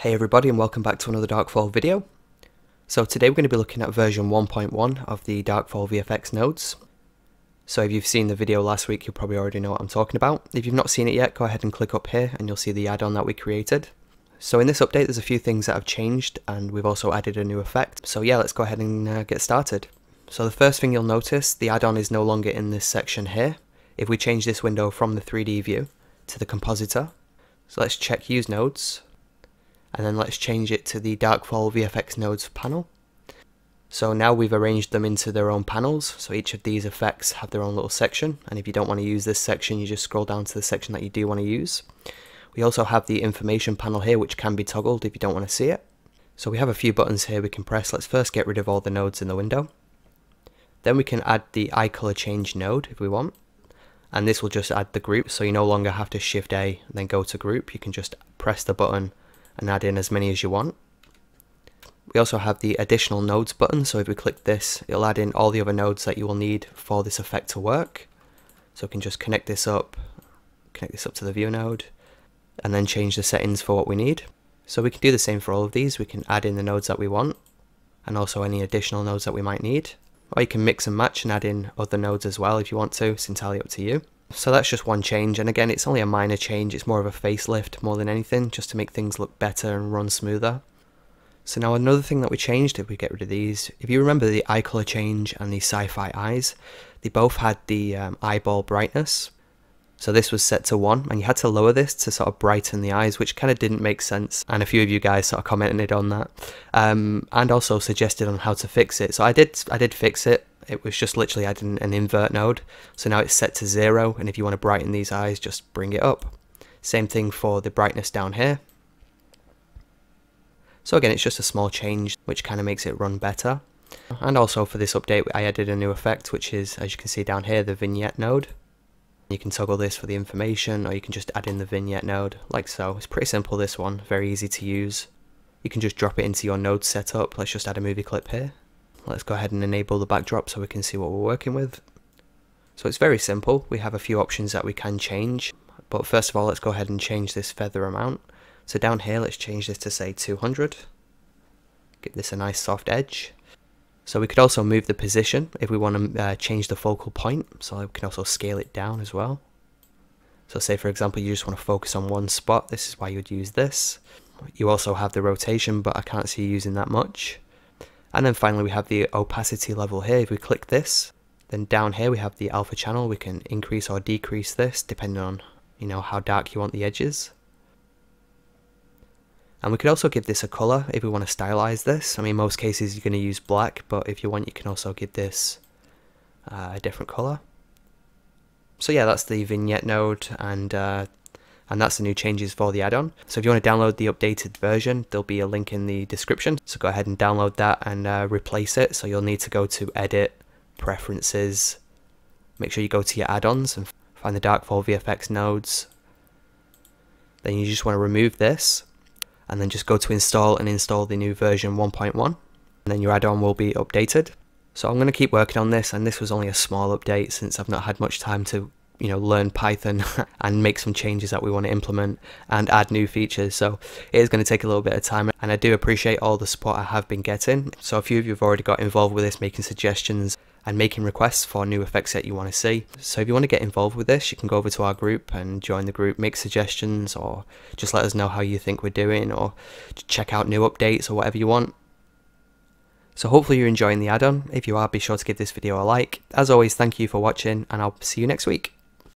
Hey everybody, and welcome back to another Darkfall video. So today we're going to be looking at version 1.1 of the Darkfall VFX nodes. So if you've seen the video last week, you probably already know what I'm talking about. If you've not seen it yet, go ahead and click up here and you'll see the add-on that we created. So in this update there's a few things that have changed, and we've also added a new effect. So yeah, let's go ahead and get started. So the first thing you'll notice, the add-on is no longer in this section here. If we change this window from the 3D view to the compositor, so let's check use nodes. And then let's change it to the Darkfall VFX nodes panel. So now we've arranged them into their own panels, so each of these effects have their own little section, and if you don't want to use this section you just scroll down to the section that you do want to use. We also have the information panel here which can be toggled if you don't want to see it. So we have a few buttons here we can press. Let's first get rid of all the nodes in the window. Then we can add the eye color change node if we want, and this will just add the group, so you no longer have to shift A and then go to group. You can just press the button and add in as many as you want. We also have the additional nodes button, so if we click this it'll add in all the other nodes that you will need for this effect to work. So we can just connect this up to the view node and then change the settings for what we need. So we can do the same for all of these. We can add in the nodes that we want and also any additional nodes that we might need, or you can mix and match and add in other nodes as well if you want to. It's entirely up to you. So that's just one change, and again it's only a minor change, it's more of a facelift more than anything, just to make things look better and run smoother. So now another thing that we changed, if we get rid of these, if you remember the eye color change and the sci-fi eyes, they both had the eyeball brightness. So this was set to 1 and you had to lower this to sort of brighten the eyes, which kind of didn't make sense, and a few of you guys sort of commented on that and also suggested on how to fix it. So I did fix it. It was just literally adding an invert node, so now it's set to 0, and if you want to brighten these eyes just bring it up. Same thing for the brightness down here. So again it's just a small change which kind of makes it run better. And also for this update I added a new effect which is, as you can see down here, the vignette node. You can toggle this for the information or you can just add in the vignette node like so. It's pretty simple, this one, very easy to use. You can just drop it into your node setup. Let's just add a movie clip here. Let's go ahead and enable the backdrop so we can see what we're working with. So it's very simple. We have a few options that we can change, but first of all let's go ahead and change this feather amount. So down here let's change this to say 200. Give this a nice soft edge. So we could also move the position if we want to change the focal point, so we can also scale it down as well. So say for example you just want to focus on one spot, this is why you'd use this. You also have the rotation, but I can't see you using that much. And then finally we have the opacity level here. If we click this, then down here we have the alpha channel. We can increase or decrease this depending on, you know, how dark you want the edges. And we could also give this a colour if we want to stylize this. I mean, most cases you're going to use black, but if you want you can also give this a different colour. So yeah, that's the vignette node, and that's the new changes for the add-on. So if you want to download the updated version, there'll be a link in the description. So go ahead and download that and replace it. So you'll need to go to Edit, Preferences, make sure you go to your add-ons and find the Darkfall VFX nodes. Then you just want to remove this and then just go to Install and install the new version 1.1, and then your add-on will be updated. So I'm going to keep working on this, and this was only a small update since I've not had much time to, you know, learn Python and make some changes that we want to implement and add new features. So it is going to take a little bit of time, and I do appreciate all the support I have been getting. So a few of you have already got involved with this, making suggestions and making requests for new effects that you want to see. So if you want to get involved with this, you can go over to our group and join the group, make suggestions, or just let us know how you think we're doing, or check out new updates or whatever you want. So hopefully you're enjoying the add-on. If you are, be sure to give this video a like. As always, thank you for watching, and I'll see you next week.